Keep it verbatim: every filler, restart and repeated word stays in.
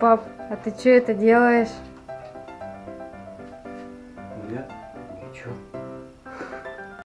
Пап, а ты что это делаешь? Я ничего.